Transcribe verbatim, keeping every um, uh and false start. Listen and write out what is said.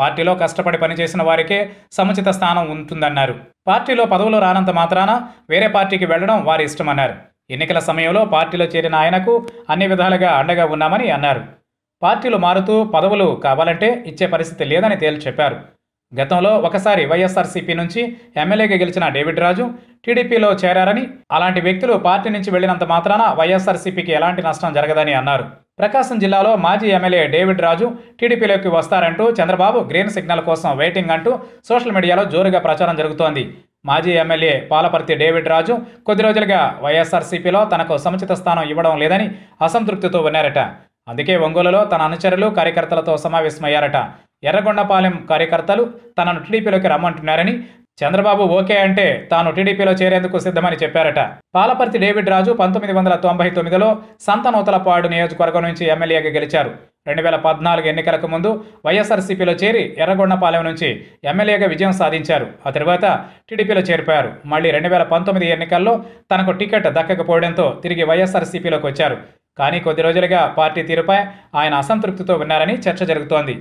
పార్టీలో కష్టపడి పనిచేసిన వారికే సముచిత స్థానం ఉంటుందన్నారు. పార్టీలో పదవులు రానంత మాత్రాన వేరే పార్టీకి వెళ్లడం వారి ఇష్టమన్నారు. ఎన్నికల సమయంలో పార్టీలో చేరిన ఆయనకు అన్ని విధాలుగా అండగా ఉన్నామని అన్నారు. పార్టీలు మారుతూ పదవులు కావాలంటే ఇచ్చే పరిస్థితి లేదని తేల్చి చెప్పారు. గతంలో ఒకసారి వైఎస్ఆర్సీపీ నుంచి ఎమ్మెల్యేగా గెలిచిన డేవిడ్ రాజు టీడీపీలో చేరారని, అలాంటి వ్యక్తులు పార్టీ నుంచి వెళ్లినంత మాత్రాన వైఎస్ఆర్సీపీకి ఎలాంటి నష్టం జరగదని అన్నారు. ప్రకాశం జిల్లాలో మాజీ ఎమ్మెల్యే డేవిడ్ రాజు టీడీపీలోకి వస్తారంటూ చంద్రబాబు గ్రీన్ సిగ్నల్ కోసం వెయిటింగ్ అంటూ సోషల్ మీడియాలో జోరుగా ప్రచారం జరుగుతోంది. మాజీ ఎమ్మెల్యే పాలపర్తి డేవిడ్ రాజు కొద్ది రోజులుగా వైఎస్ఆర్సీపీలో తనకు సముచిత స్థానం ఇవ్వడం లేదని అసంతృప్తితో ఉన్నారట. అందుకే ఒంగోలులో తన అనుచరులు కార్యకర్తలతో సమావేశమయ్యారట. ఎర్రగొండపాలెం కార్యకర్తలు తనను టీడీపీలోకి రమ్మంటున్నారని, చంద్రబాబు ఓకే అంటే తాను టీడీపీలో చేరేందుకు సిద్ధమని చెప్పారట. పాలపర్తి డేవిడ్ రాజు పంతొమ్మిది వందల తొంభై తొమ్మిదిలో సంతనూతలపాడు నియోజకవర్గం నుంచి ఎమ్మెల్యేగా గెలిచారు. రెండు వేల పద్నాలుగు ఎన్నికలకు ముందు వైఎస్ఆర్సీపీలో చేరి ఎర్రగొండపాలెం నుంచి ఎమ్మెల్యేగా విజయం సాధించారు. ఆ తర్వాత టీడీపీలో చేరిపోయారు. మళ్ళీ రెండు వేల పంతొమ్మిది ఎన్నికల్లో తనకు టికెట్ దక్కకపోవడంతో తిరిగి వైఎస్ఆర్సీపీలోకి వచ్చారు. కానీ కొద్ది రోజులుగా పార్టీ తీరుపై ఆయన అసంతృప్తితో ఉన్నారని చర్చ జరుగుతోంది.